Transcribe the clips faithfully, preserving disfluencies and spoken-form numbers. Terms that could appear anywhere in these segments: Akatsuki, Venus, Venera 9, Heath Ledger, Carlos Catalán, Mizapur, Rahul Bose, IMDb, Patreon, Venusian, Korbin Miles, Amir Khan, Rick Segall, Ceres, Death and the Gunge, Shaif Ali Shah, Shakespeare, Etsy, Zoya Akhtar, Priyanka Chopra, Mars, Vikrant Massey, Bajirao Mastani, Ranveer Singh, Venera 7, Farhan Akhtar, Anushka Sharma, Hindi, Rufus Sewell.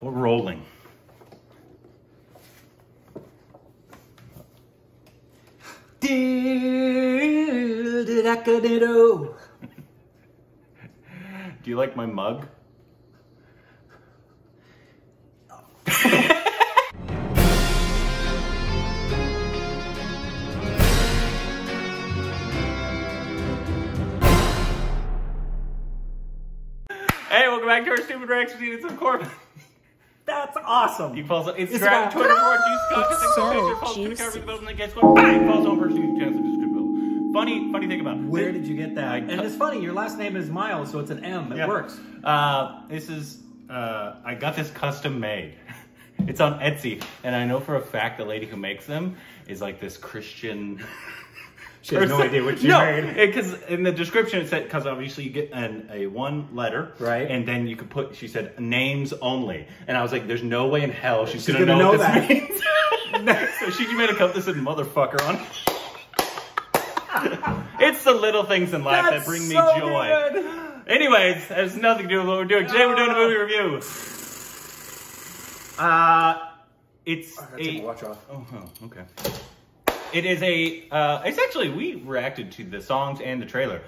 We're rolling. Dil Dhadakne Do. Do you like my mug? Hey, welcome back to our stupid reaction proceedings of Corbin. That's awesome. He falls. It's Twitter for juice cup. It's so juicy. Falls to the cover, and guess what? Bang! Falls over. Funny, funny thing about where did you get that? And it's funny. Your last name is Miles, so it's an M. It works. Uh, this is. Uh, I got this custom made. It's on Etsy, and I know for a fact the lady who makes them is like this Christian. She has no idea what she no, made. Because in the description it said, because obviously you get an, a one letter. Right. And then you could put, she said, names only. And I was like, there's no way in hell she's, she's going to know, know what that. This means. No. So she made a cup that said motherfucker on it. It's the little things in life That's that bring so me joy. Good. Anyways, that has nothing to do with what we're doing. Today uh, we're doing a movie review. Uh, it's I gotta a... take my watch off. Oh, oh okay. It is a, uh, it's actually, we reacted to the songs and the trailer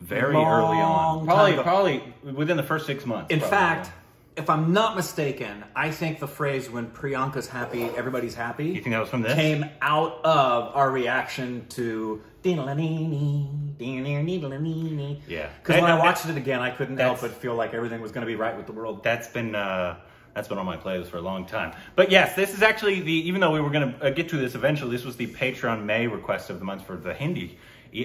very Long early on. Probably, probably within the first six months. In probably, fact, yeah. if I'm not mistaken, I think the phrase, when Priyanka's happy, everybody's happy. You think that was from this? Came out of our reaction to... Yeah. Because when I watched it again, I couldn't help but feel like everything was going to be right with the world. That's been, uh... That's been on my playlist for a long time. But yes, this is actually the, even though we were going to get to this eventually, this was the Patreon May request of the month for the Hindi.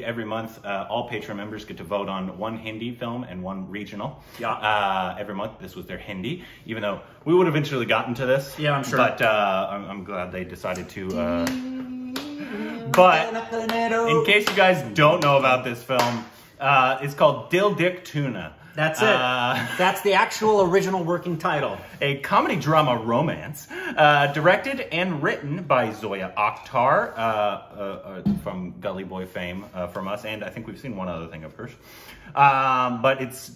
Every month, uh, all Patreon members get to vote on one Hindi film and one regional. Yeah. Uh, every month, this was their Hindi, even though we would have eventually gotten to this. Yeah, I'm sure. But uh, I'm, I'm glad they decided to. Uh... But in case you guys don't know about this film, uh, it's called Dil Dik Tuna. That's it. Uh, That's the actual original working title. A comedy drama romance uh, directed and written by Zoya Akhtar uh, uh, uh, from Gully Boy fame uh, from us. And I think we've seen one other thing of hers. Um, but it's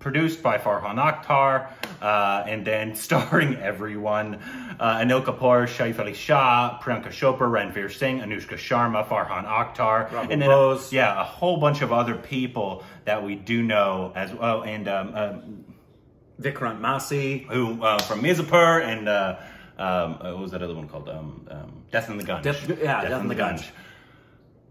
produced by Farhan Akhtar uh, and then starring everyone. Uh, Anil Kapoor, Shaif Ali Shah, Priyanka Chopra, Ranveer Singh, Anushka Sharma, Farhan Akhtar. Rahul and then, Bose. Yeah, a whole bunch of other people that we do know as well. Oh, and um, um, Vikrant Massey, who uh, from Mizapur, and uh, um, what was that other one called? Um, um, Death and the Gunge. Def yeah, Death, Death and the Gunge. Gunge.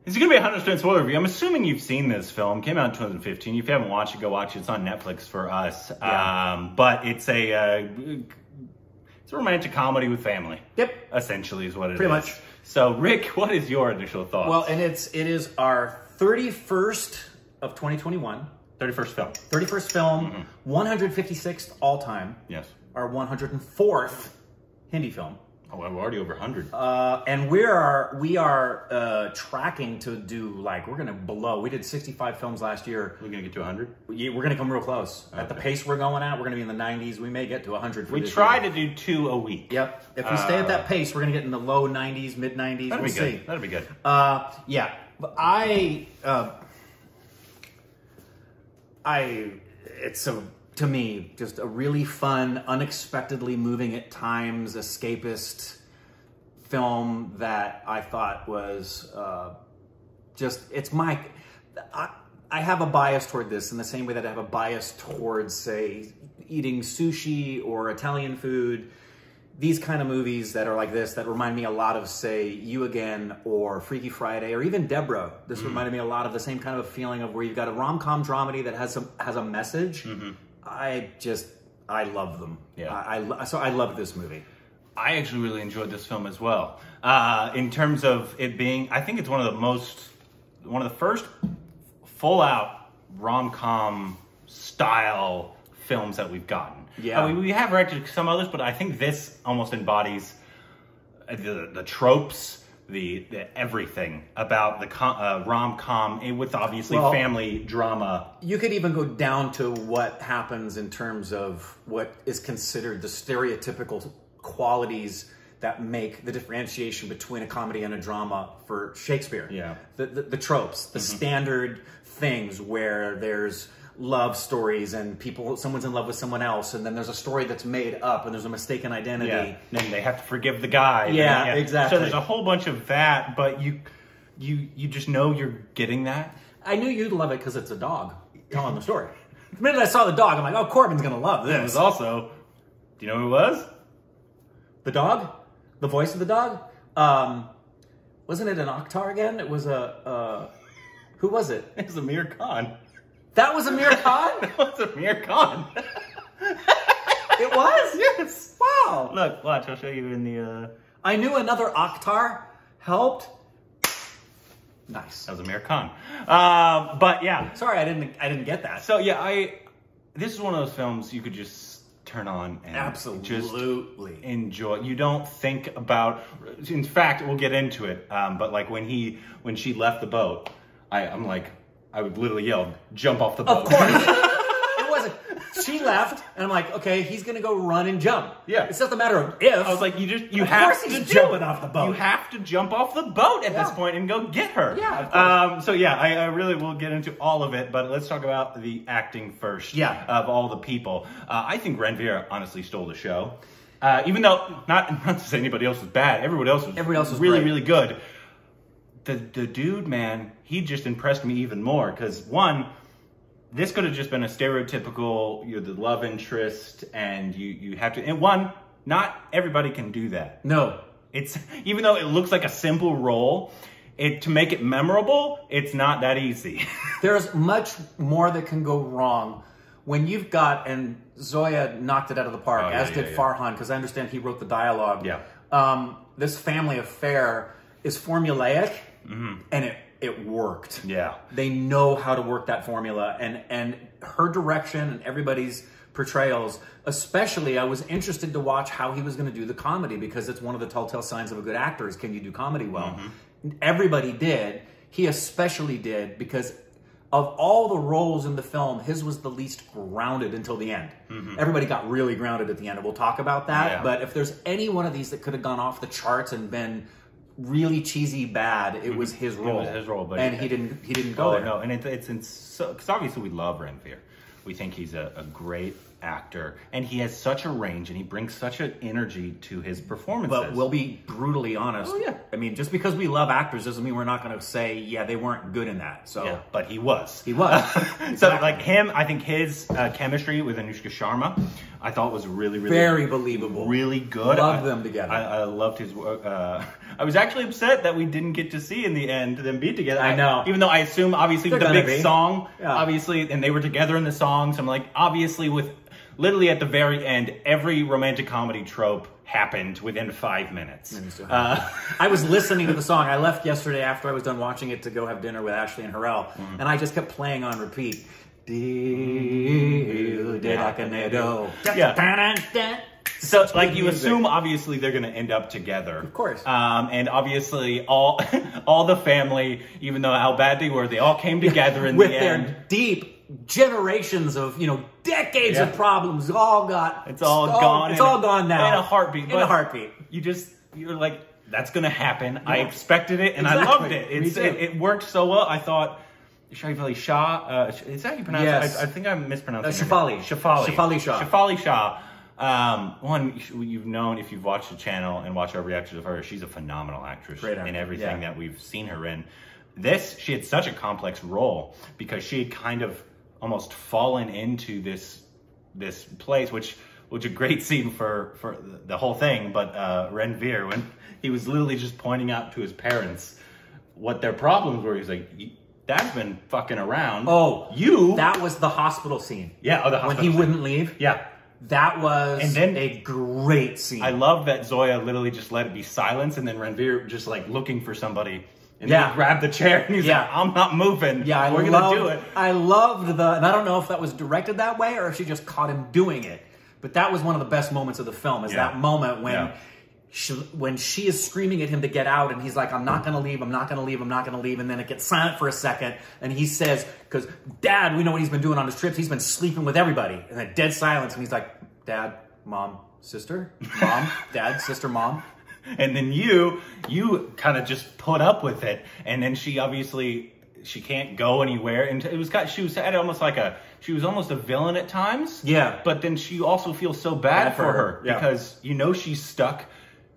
This is going to be a one hundred percent spoiler review. I'm assuming you've seen this film. Came out in twenty fifteen. If you haven't watched it, go watch it. It's on Netflix for us. Yeah. Um, but it's a uh, it's a romantic comedy with family. Yep. Essentially is what it Pretty is. Pretty much. So, Rick, what is your initial thoughts? Well, and it's it is our thirty-first of twenty twenty-one. thirty-first film. thirty-first film, mm-hmm. one hundred fifty-sixth all time. Yes. Our one hundred fourth Hindi film. Oh, we're already over one hundred. Uh, and we are we are uh, tracking to do, like, we're going to blow. We did sixty-five films last year. We're going to get to one hundred? We're going to come real close. Okay. At the pace we're going at, we're going to be in the nineties. We may get to one hundred for We this try year. to do two a week. Yep. If we uh, stay at that pace, we're going to get in the low nineties, mid nineties. That'll we'll be good. See. That'll be good. Uh, yeah. But I... Uh, I, it's a, to me, just a really fun, unexpectedly moving at times, escapist film that I thought was uh, just, it's my, I, I have a bias toward this in the same way that I have a bias towards, say, eating sushi or Italian food. These kind of movies that are like this that remind me a lot of, say, You Again or Freaky Friday or even Deborah. This mm-hmm. reminded me a lot of the same kind of feeling of where you've got a rom-com dramedy that has some has a message. Mm-hmm. I just I love them. Yeah. I, I so I love this movie. I actually really enjoyed this film as well. Uh, in terms of it being, I think it's one of the most one of the first full-out rom-com style films that we've gotten. Yeah, I mean, we have reacted to some others, but I think this almost embodies the the tropes, the, the everything about the com, uh, rom com with obviously well, family drama. You could even go down to what happens in terms of what is considered the stereotypical qualities that make the differentiation between a comedy and a drama for Shakespeare. Yeah, the the, the tropes, the mm-hmm. standard things where there's love stories and people, someone's in love with someone else, and then there's a story that's made up and there's a mistaken identity. Yeah. And then they have to forgive the guy. Yeah, yeah, exactly. So there's a whole bunch of that, but you, you, you just know you're getting that. I knew you'd love it because it's a dog telling the story. The minute I saw the dog, I'm like, oh, Corbin's going to love this. It was also, do you know who it was? The dog? The voice of the dog? Um, wasn't it an Akhtar again? It was a, uh, who was it? It was Amir Khan. That was Amir Khan? That was Amir Khan. It was? Yes. Wow. Look, watch. I'll show you in the... Uh... I knew another Akhtar helped. Nice. That was Amir Khan. Uh, but yeah. Sorry, I didn't I didn't get that. So yeah, I... This is one of those films you could just turn on and absolutely just enjoy. You don't think about... In fact, we'll get into it. Um, but like when he... When she left the boat, I, I'm like... I would literally yell, jump off the boat. Of course. It wasn't. She left, and I'm like, okay, he's going to go run and jump. Yeah. It's just a matter of if. I was like, you just, you of have to jump off the boat. You have to jump off the boat at yeah. this point and go get her. Yeah, of course. Um, so yeah, I, I really will get into all of it, but let's talk about the acting first yeah. of all the people. Uh, I think Ranveer honestly stole the show. Uh, even though, not, not to say anybody else was bad, everybody else was, everybody else was really, great. really good. The, the dude, man, he just impressed me even more. Because, one, this could have just been a stereotypical, you're the love interest, and you, you have to... And, one, not everybody can do that. No. It's even though it looks like a simple role, it to make it memorable, it's not that easy. There's much more that can go wrong when you've got... And Zoya knocked it out of the park, oh, yeah, as yeah, did yeah. Farhan, because I understand he wrote the dialogue. Yeah. Um, this family affair is formulaic. Mm-hmm. And it it worked. Yeah, they know how to work that formula, and and her direction and everybody's portrayals. Especially, I was interested to watch how he was going to do the comedy, because it's one of the telltale signs of a good actor is can you do comedy well? Mm-hmm. Everybody did. He especially did, because of all the roles in the film, his was the least grounded until the end. Mm-hmm. Everybody got really grounded at the end, and we'll talk about that. Yeah. But if there's any one of these that could have gone off the charts and been really cheesy bad, it was his role. It was his role, but and he didn't he didn't go oh, there. No, and it, it's it's so, because obviously we love Ranveer, we think he's a, a great actor, and he has such a range, and he brings such an energy to his performances. But we'll be brutally honest. Oh, yeah. I mean, just because we love actors doesn't mean we're not going to say yeah they weren't good in that. So yeah, but he was. He was. Exactly. So like him, I think his uh, chemistry with Anushka Sharma, I thought was really, really... Very believable. Really good. Love them together. I, I loved his work. Uh, I was actually upset that we didn't get to see in the end them be together. I know. I, even though I assume, obviously, They're with the big be. song, yeah. obviously, and they were together in the songs. I'm like, obviously, with literally at the very end, every romantic comedy trope happened within five minutes. Uh, I was listening to the song. I left yesterday after I was done watching it to go have dinner with Ashley and Harrell, mm-hmm. and I just kept playing on repeat. Dil Dhadakne Do. Yeah. So, like, you assume, obviously, they're going to end up together. Of course. Um, and, obviously, all all the family, even though how bad they were, they all came together in the end. With their deep generations of, you know, decades yeah. of problems all got... It's all so, gone. It's all gone now. In a heartbeat. In a heartbeat. You just, you're like, that's going to happen. Yeah. I expected it, and exactly. I loved it. It's, it. It worked so well. I thought... Shaif Ali Shah, uh, is that how you pronounce yes. it? I, I think I'm mispronouncing uh, Shaif Ali. Shaif Ali. Shaif Ali Shah. Shaif Ali Shah. Um, one, you've known if you've watched the channel and watched our reactions of her, she's a phenomenal actress in everything yeah. that we've seen her in. This, she had such a complex role because she had kind of almost fallen into this this place, which which a great scene for, for the whole thing, but uh, Ranveer, when he was literally just pointing out to his parents what their problems were, he's like... That's been fucking around. Oh, you. That was the hospital scene. Yeah, oh, the hospital When he scene. wouldn't leave. Yeah. That was and then, a great scene. I love that Zoya literally just let it be silence, and then Ranveer just like looking for somebody. And yeah. he grabbed the chair and he's yeah. like, I'm not moving. Yeah, I We're going to do it. I loved the, and I don't know if that was directed that way or if she just caught him doing it. But that was one of the best moments of the film is yeah. that moment when... Yeah. She, when she is screaming at him to get out and he's like, I'm not going to leave, I'm not going to leave, I'm not going to leave. And then it gets silent for a second. And he says, because Dad, we know what he's been doing on his trips. He's been sleeping with everybody. And then dead silence. And he's like, Dad, Mom, Sister, Mom, Dad, Sister, Mom. And then you, you kind of just put up with it. And then she obviously, she can't go anywhere. And it was got, she was at almost like a she was almost a villain at times. Yeah. But then she also feels so bad, bad for, for her, her. Yeah. Because you know she's stuck.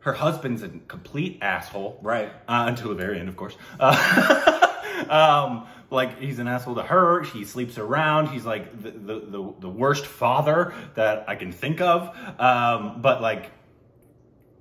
Her husband's a complete asshole. Right. Uh, until the very end, of course. Uh, um, like, he's an asshole to her. She sleeps around. He's, like, the, the, the, the worst father that I can think of. Um, but, like,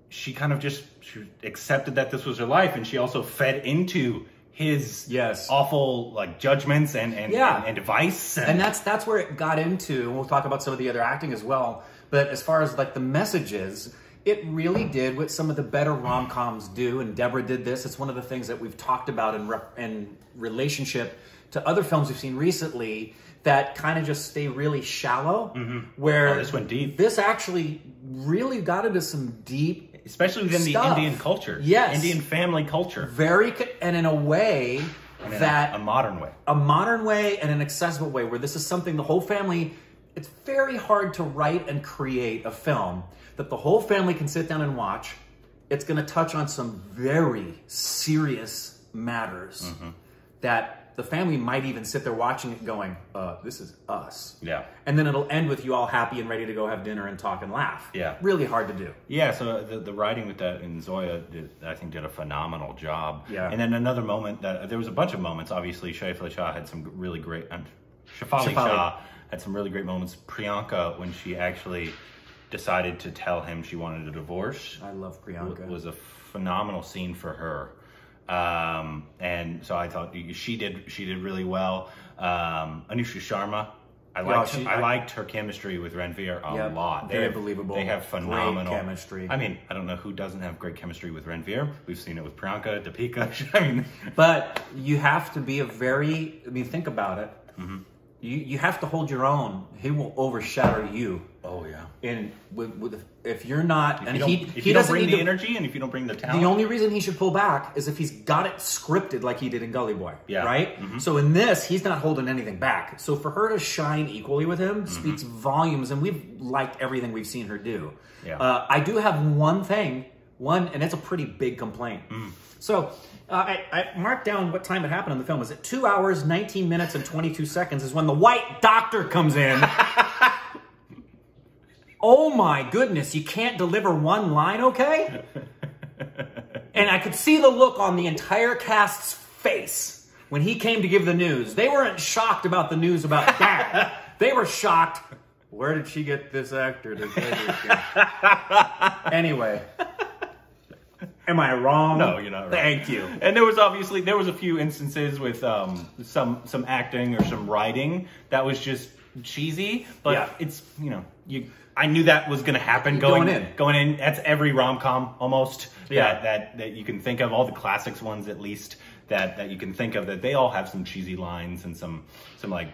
she kind of just she accepted that this was her life. And she also fed into his yes. awful, like, judgments and, and, yeah. and, and advice. And, and that's, that's where it got into. And we'll talk about some of the other acting as well. But as far as, like, the messages... It really did what some of the better rom-coms do, and Deborah did this. It's one of the things that we've talked about in, re in relationship to other films we've seen recently that kind of just stay really shallow. Mm-hmm. Where oh, this went deep. This actually really got into some deep, especially within stuff. The Indian culture, yes, Indian family culture, very, and in a way and in that a, a modern way, a modern way, and an accessible way, where this is something the whole family. It's very hard to write and create a film that the whole family can sit down and watch. It's going to touch on some very serious matters mm-hmm. that the family might even sit there watching it going, uh, this is us. Yeah. And then it'll end with you all happy and ready to go have dinner and talk and laugh. Yeah. Really hard to do. Yeah, so the, the writing with that in Zoya, did, I think, did a phenomenal job. Yeah. And then another moment that, there was a bunch of moments, obviously, Shaif Ali Shah had some really great, and Shaif Ali Shah had some really great moments. Priyanka, when she actually decided to tell him she wanted a divorce. I love Priyanka. It was a phenomenal scene for her. Um, and so I thought she did she did really well. Um, Anushka Sharma, I liked, yeah, she, I, I liked her chemistry with Ranveer a yeah, lot. They're, very believable. They have phenomenal great chemistry. I mean, I don't know who doesn't have great chemistry with Ranveer. We've seen it with Priyanka, Deepika. I mean, but you have to be a very, I mean, think about it. Mm-hmm. You, you have to hold your own. He will overshadow you. Oh, yeah. And with, with, if you're not... If and you don't, he, if he you doesn't don't bring need the to, energy and if you don't bring the talent... The only reason he should pull back is if he's got it scripted like he did in Gully Boy. Yeah. Right? Mm-hmm. So in this, he's not holding anything back. So for her to shine equally with him mm-hmm. speaks volumes. And we've liked everything we've seen her do. Yeah. Uh, I do have one thing. One, and it's a pretty big complaint. Mm. So... Uh, I, I marked down what time it happened in the film. Is it two hours, nineteen minutes, and twenty-two seconds is when the white doctor comes in. Oh my goodness, you can't deliver one line, okay? And I could see the look on the entire cast's face when he came to give the news. They weren't shocked about the news about that. They were shocked. Where did she get this actor to play this guy? Anyway... Am I wrong? No, you're not wrong. Thank you. And there was obviously, there was a few instances with um, some some acting or some writing that was just cheesy. But yeah. it's, you know, you. I knew that was going to happen going, going in. Going in. That's every rom-com almost yeah. that, that, that you can think of. All the classics ones, at least, that, that you can think of. That they all have some cheesy lines and some, some like...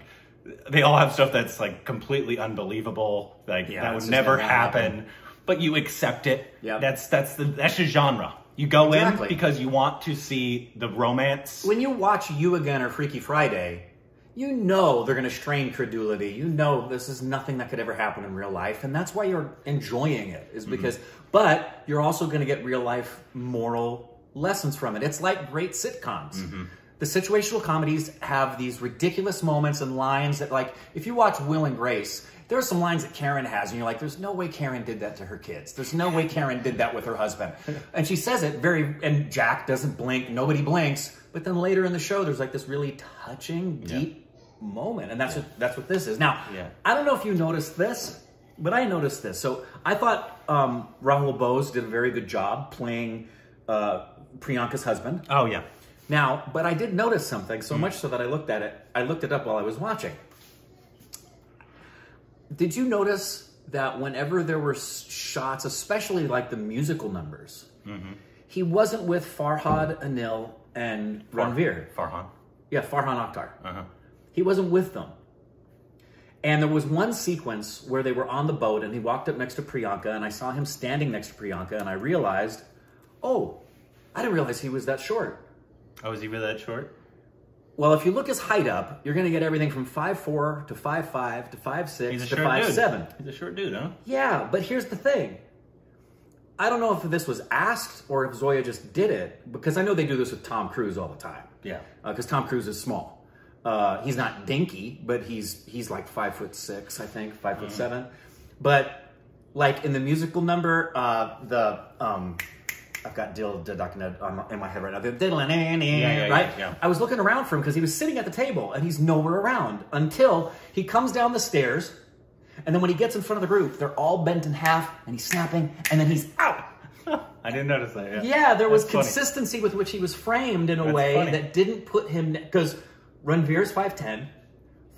They all have stuff that's, like, completely unbelievable. Like, yeah, that would never happen. happen. But you accept it. Yeah. That's, that's, the, that's the genre. You go exactly. in because you want to see the romance. When you watch You Again or Freaky Friday, you know they're going to strain credulity. You know this is nothing that could ever happen in real life. And that's why you're enjoying it is because, mm-hmm. but you're also going to get real life moral lessons from it. It's like great sitcoms. Mm-hmm. The situational comedies have these ridiculous moments and lines that, like, if you watch Will and Grace, there are some lines that Karen has, and you're like, there's no way Karen did that to her kids. There's no way Karen did that with her husband. And she says it very, and Jack doesn't blink, nobody blinks. But then later in the show, there's like this really touching, deep yeah. moment. And that's, yeah. what, that's what this is. Now, yeah. I don't know if you noticed this, but I noticed this. So I thought um, Rahul Bose did a very good job playing uh, Priyanka's husband. Oh, yeah. Now, but I did notice something, so mm. much so that I looked at it. I looked it up while I was watching. Did you notice that whenever there were shots, especially like the musical numbers, mm-hmm. he wasn't with Farhan, Anil, and Far Ranveer. Farhan. Yeah, Farhan Akhtar. Uh-huh. He wasn't with them. And there was one sequence where they were on the boat and he walked up next to Priyanka and I saw him standing next to Priyanka and I realized, oh, I didn't realize he was that short. Oh, is he really that short? Well, if you look his height up, you're going to get everything from five foot four to five foot five to five foot six to five foot seven. He's a short dude, huh? Yeah, but here's the thing. I don't know if this was asked or if Zoya just did it, because I know they do this with Tom Cruise all the time. Yeah. Because uh, Tom Cruise is small. Uh, he's not dinky, but he's he's like five foot six, I think, five foot mm. seven. But like in the musical number, uh, the um, I've got Dil Dhadakne in my head right now. The diddle, yeah, yeah, right? Yeah, yeah. I was looking around for him because he was sitting at the table and he's nowhere around until he comes down the stairs, and then when he gets in front of the group, they're all bent in half and he's snapping, and then he's out. I didn't notice that. Yeah, yeah there was That's consistency funny. with which he was framed in a That's way funny. that didn't put him because. Ranveer's five ten,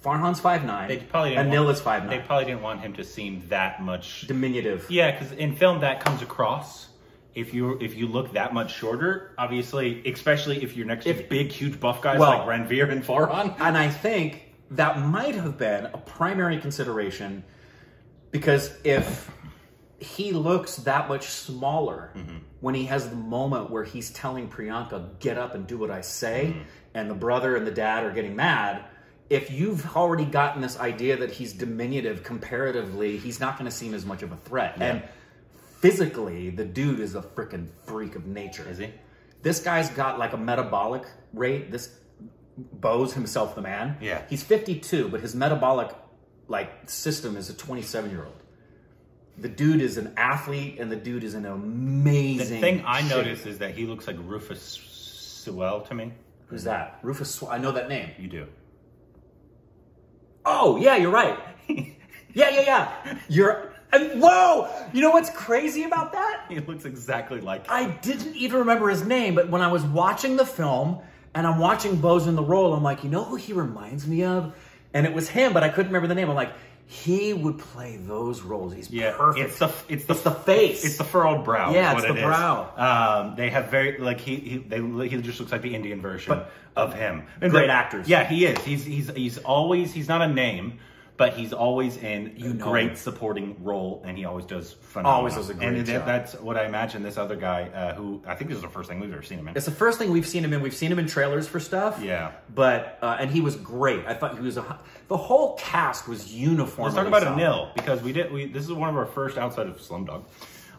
Farhan's five nine, they probably didn't Anil want, is five nine. They probably didn't want him to seem that much... diminutive. Yeah, because in film that comes across. If you if you look that much shorter, obviously, especially if you're next if, to big, huge buff guys well, like Ranveer and Farhan. And I think that might have been a primary consideration because if he looks that much smaller mm-hmm. when he has the moment where he's telling Priyanka, get up and do what I say... Mm-hmm. and the brother and the dad are getting mad, if you've already gotten this idea that he's diminutive comparatively, he's not going to seem as much of a threat. Yeah. And physically, the dude is a freaking freak of nature. Is he? This guy's got like a metabolic rate. This Bo's himself the man. Yeah. He's fifty-two, but his metabolic like system is a twenty-seven-year-old. The dude is an athlete, and the dude is an amazing... The thing I shape. notice is that he looks like Rufus Sewell to me. Who's that? Rufus Sewell. I know that name. You do. Oh, yeah, you're right. Yeah, yeah, yeah. You're... And, whoa! You know what's crazy about that? He looks exactly like him. I didn't even remember his name, but when I was watching the film, and I'm watching Bo's in the role, I'm like, you know who he reminds me of? And it was him, but I couldn't remember the name. I'm like, he would play those roles. He's yeah, perfect. It's the, it's the, it's the face. It's the furrowed brow. Yeah, it's what the it brow. Is. Um, they have very, like, he he, they, he just looks like the Indian version but of him. And great actors. Yeah, he is. He's, he's, he's always, he's not a name, but he's always in you a know great him. supporting role, and he always does phenomenal. Always does a great and job. And that's what I imagine this other guy, uh, who, I think this is the first thing we've ever seen him in. It's the first thing we've seen him in. We've seen him in trailers for stuff. Yeah. But, uh, and he was great. I thought he was a... The whole cast was uniform. Let's talk about solid. Anil because we did. We, this is one of our first outside of Slumdog.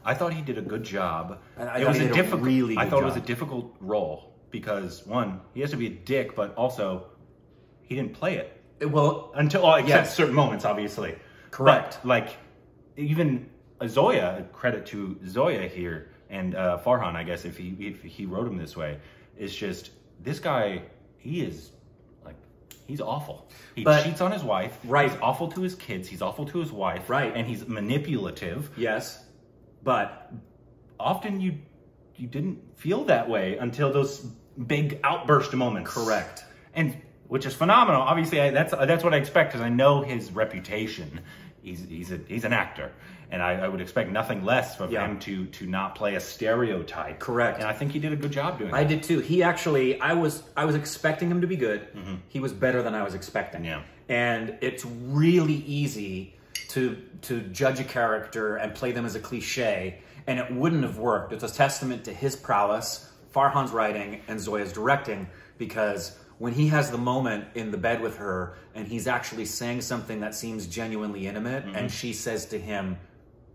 I thought he did a good job. And I it was a difficult. A really I thought job. it was a difficult role because one, he has to be a dick, but also he didn't play it, it well until well, except yes. certain moments, obviously. Correct. But, like even Zoya, credit to Zoya here and uh, Farhan, I guess if he if he wrote him this way, it's just this guy. He is. He's awful. He but, cheats on his wife. Right. He's awful to his kids. He's awful to his wife. Right. And he's manipulative. Yes. But often you you didn't feel that way until those big outburst moments. Correct. And which is phenomenal. Obviously, I, that's that's what I expect because I know his reputation. He's he's a, he's an actor, and I, I would expect nothing less from yeah. him to to not play a stereotype. Correct. And I think he did a good job doing. I that. did too. He actually, I was I was expecting him to be good. Mm-hmm. He was better than I was expecting. Yeah. And it's really easy to to judge a character and play them as a cliche, and it wouldn't have worked. It's a testament to his prowess, Farhan's writing, and Zoya's directing because. When he has the moment in the bed with her and he's actually saying something that seems genuinely intimate mm-hmm. and she says to him,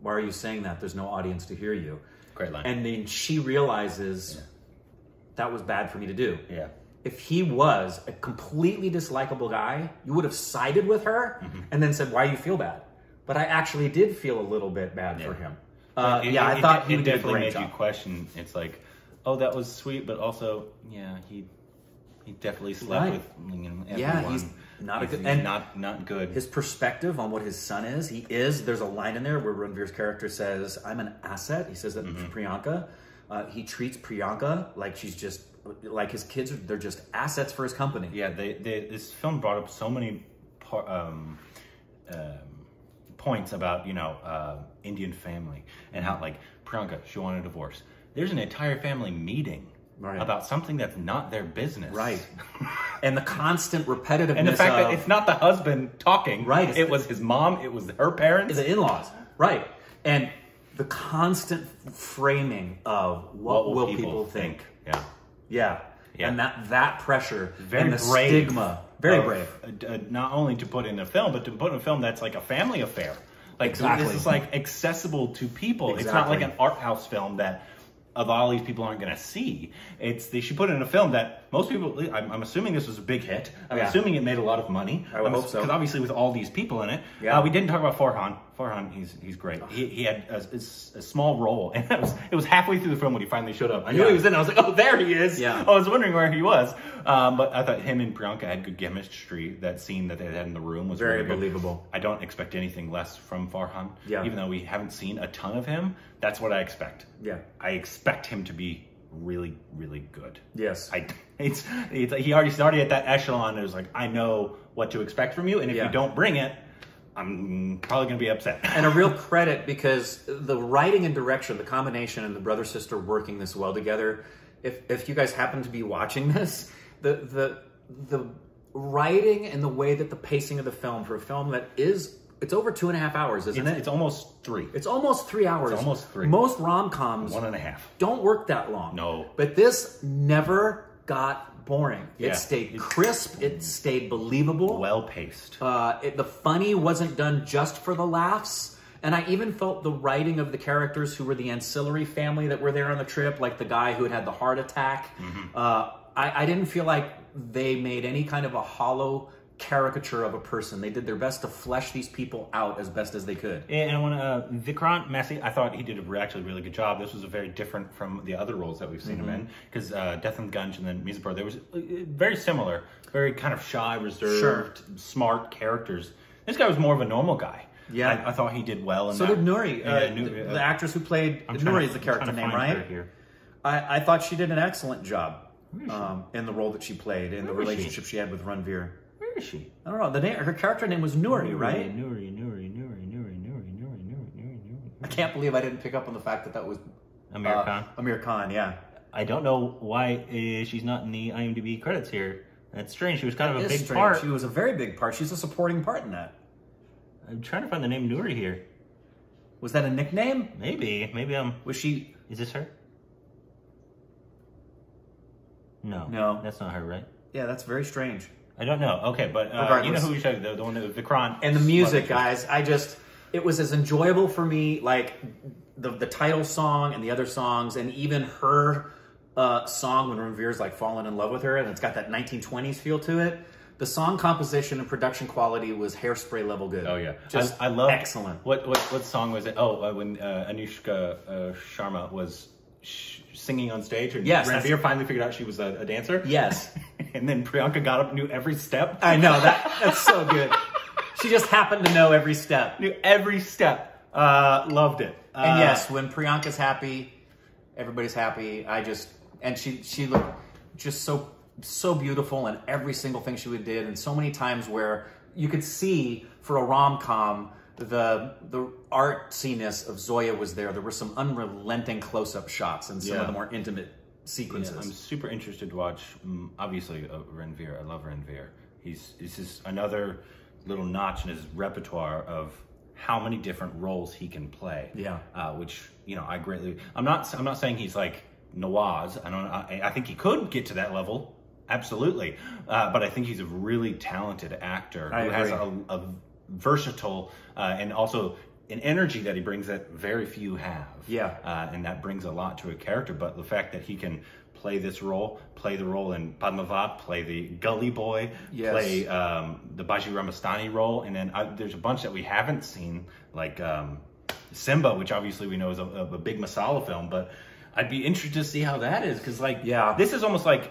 why are you saying that? There's no audience to hear you. Great line. And then she realizes yeah. that was bad for me to do. Yeah. If he was a completely dislikable guy, you would have sided with her mm-hmm. and then said, why do you feel bad? But I actually did feel a little bit bad yeah. for him. Uh, it, yeah, it, I thought it, he it would definitely made job. you question. It's like, oh, that was sweet, but also, yeah, he... He definitely slept right. with you know, everyone. Yeah, he's not a good, he's and not not good. His perspective on what his son is, he is. There's a line in there where Ranveer's character says, "I'm an asset." He says that mm-hmm. to Priyanka. Uh, he treats Priyanka like she's just like his kids. They're just assets for his company. Yeah, they, they, this film brought up so many par, um, um, points about you know uh, Indian family and how like Priyanka she wanted a divorce. There's an entire family meeting. Right. About something that's not their business. Right. And the constant repetitiveness and the fact of, that it's not the husband talking. Right. It was his mom. It was her parents. The in-laws. Right. And the constant framing of what, what will, will people, people think. think. Yeah. yeah. Yeah. And that, that pressure very and the brave stigma. Very of, brave. Uh, not only to put in a film, but to put in a film that's like a family affair. Like exactly. This is like accessible to people. Exactly. It's not like an art house film that... of all these people aren't going to see. It's they should put in a film that most people, I'm, I'm assuming this was a big hit. I'm yeah. assuming it made a lot of money. I would hope so. Because obviously with all these people in it, yeah. uh, we didn't talk about Farhan. Farhan, he's he's great. He, he had a, a, a small role, and it was it was halfway through the film when he finally showed up. I knew yeah. he was in. I was like, oh, there he is. Yeah. I was wondering where he was. Um, but I thought him and Priyanka had good chemistry. That scene that they had in the room was very really believable. Good. I don't expect anything less from Farhan. Yeah. Even though we haven't seen a ton of him, that's what I expect. Yeah. I expect him to be really, really good. Yes. I, it's, it's he already started at that echelon. It was like, I know what to expect from you, and if yeah. you don't bring it, I'm probably going to be upset. And a real credit, because the writing and direction, the combination, and the brother-sister working this well together, if, if you guys happen to be watching this, the, the, the writing and the way that the pacing of the film, for a film that is, it's over two and a half hours, isn't it's, it? It's almost three. It's almost three hours. It's almost three. Most rom-coms... One and a half. ...don't work that long. No. But this never got boring. Yeah. It stayed crisp. It stayed believable. Well-paced. Uh, it, the funny wasn't done just for the laughs. And I even felt the writing of the characters who were the ancillary family that were there on the trip, like the guy who had had the heart attack. Mm-hmm. uh, I, I didn't feel like they made any kind of a hollow... caricature of a person. They did their best to flesh these people out as best as they could. And when uh, Vikrant Massey, I thought he did a actually really good job. This was a very different from the other roles that we've seen mm -hmm. him in, because uh, Death and the Gunge and then Mizapur, there was very similar, very kind of shy, reserved, sure. smart characters. This guy was more of a normal guy. Yeah, I, I thought he did well. In so that. did Nuri, uh, yeah, Nuri uh, the actress who played Nuri is the character name, right? Here. I, I thought she did an excellent job um, in the role that she played, in Where the relationship she? she had with Ranveer. Where is she? I don't know. The name, her character name was Nuri, Nuri right? Nuri, Nuri, Nuri, Nuri, Nuri, Nuri, Nuri, Nuri, Nuri, Nuri. I can't believe I didn't pick up on the fact that that was Amir uh, Khan. Amir Khan, yeah. I don't know why uh, she's not in the IMDb credits here. That's strange. She was kind that of a big strange. part. She was a very big part. She's a supporting part in that. I'm trying to find the name Nuri here. Was that a nickname? Maybe. Maybe I'm... Was she... Is this her? No. No. That's not her, right? Yeah, that's very strange. I don't know. Okay, but uh, you know who we showed, the, the one that was Vikrant. And the music, guys, I just, it was as enjoyable for me, like the the title song and the other songs, and even her uh, song when Ranveer's like falling in love with her, and it's got that nineteen twenties feel to it. The song composition and production quality was Hairspray level good. Oh yeah, just I, I love excellent. What what what song was it? Oh, uh, when uh, Anushka uh, Sharma was sh singing on stage, and yes, Ranveer finally figured out she was a, a dancer. Yes. And then Priyanka got up and knew every step. I know, that that's so good. She just happened to know every step. Knew every step. Uh, loved it. Uh, and yes, when Priyanka's happy, everybody's happy. I just, and she, she looked just so, so beautiful in every single thing she did. And so many times where you could see for a rom-com, the the artsiness of Zoya was there. There were some unrelenting close-up shots and some yeah. of the more intimate sequences. Yeah, I'm super interested to watch, um, obviously, uh, Ranveer. I love Ranveer. He's, this is another little notch in his repertoire of how many different roles he can play. Yeah. Uh, which, you know, I greatly, I'm not, I'm not saying he's like Nawaz. I don't, I, I think he could get to that level. Absolutely. Uh, but I think he's a really talented actor I who agree. has a, a versatile, uh, and also an energy that he brings that very few have. Yeah. Uh, and that brings a lot to a character, but the fact that he can play this role, play the role in Padmaavat, play the Gully Boy, yes. play um, the Bajirao Mastani role, and then I, there's a bunch that we haven't seen, like um, Simba, which obviously we know is a, a big masala film, but I'd be interested to see how that is, because like, yeah. this is almost like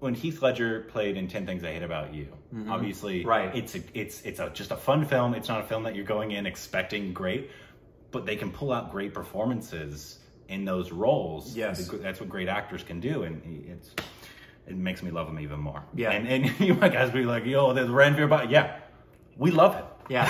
when Heath Ledger played in ten things I Hate About You, mm-hmm. obviously, right. it's a, it's it's a, just a fun film. It's not a film that you're going in expecting great, but they can pull out great performances in those roles. Yes, that's what great actors can do, and it's it makes me love them even more. Yeah, and and you might guys be like, yo, there's Ranveer, but yeah, we love him. Yeah,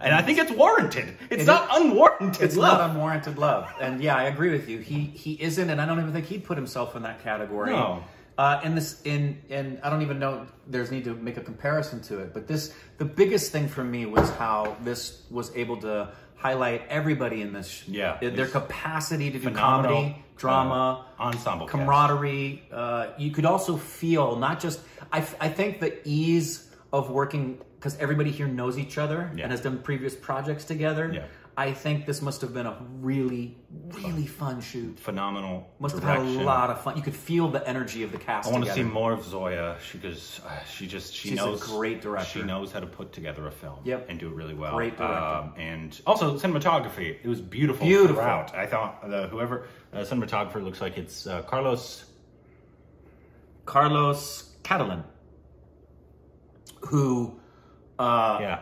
and I think it's warranted. It's it not is, unwarranted. It's love. not unwarranted love. And yeah, I agree with you. He he isn't, and I don't even think he'd put himself in that category. No. Uh, and this, in and I don't even know there's need to make a comparison to it, but this, the biggest thing for me was how this was able to highlight everybody in this, yeah, their capacity to do comedy, drama, uh, ensemble, camaraderie. Uh, you could also feel not just, I, I think the ease of working, because everybody here knows each other yeah. and has done previous projects together. Yeah. I think this must have been a really, really fun shoot. Phenomenal. Must direction. have had a lot of fun. You could feel the energy of the cast. I want together. to see more of Zoya. She goes, uh, she just, she She's knows. She's a great director. She knows how to put together a film. Yep. And do it really well. Great director. Um, and also cinematography. It was beautiful. Beautiful. Throughout. I thought the, whoever uh, cinematographer looks like it's uh, Carlos. Carlos Catalán. Who? Uh, yeah.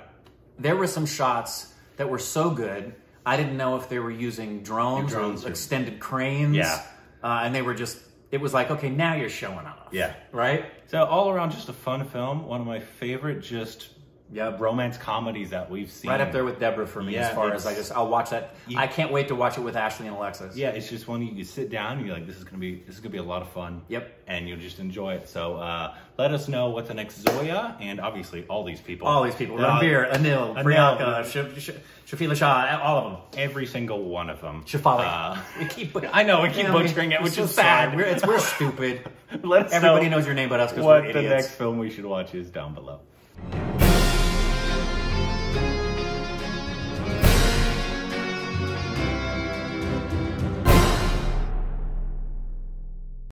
There were some shots that were so good, I didn't know if they were using drones, drones or extended too. cranes. Yeah. Uh, and they were just, it was like, okay, now you're showing off. Yeah. Right? So all around, just a fun film. One of my favorite just yeah, romance comedies that we've seen. Right up there with Deborah for me, yeah, as far as I just, I'll watch that. You, I can't wait to watch it with Ashley and Alexis. Yeah, it's just one you sit down and you're like, this is going to be, this is going to be a lot of fun. Yep. And you'll just enjoy it. So uh, let us know what's the next Zoya, and obviously all these people. All these people. Ranveer, uh, Anil, Anil, Priyanka, Shaf Shafila Shah, all of them. Every single one of them. Shafali. Uh, we keep, I know, we keep you know, butchering it, which so is sad. We're, it's, we're stupid. Let us Everybody know knows your name but us because we're idiots. What the next film we should watch is down below.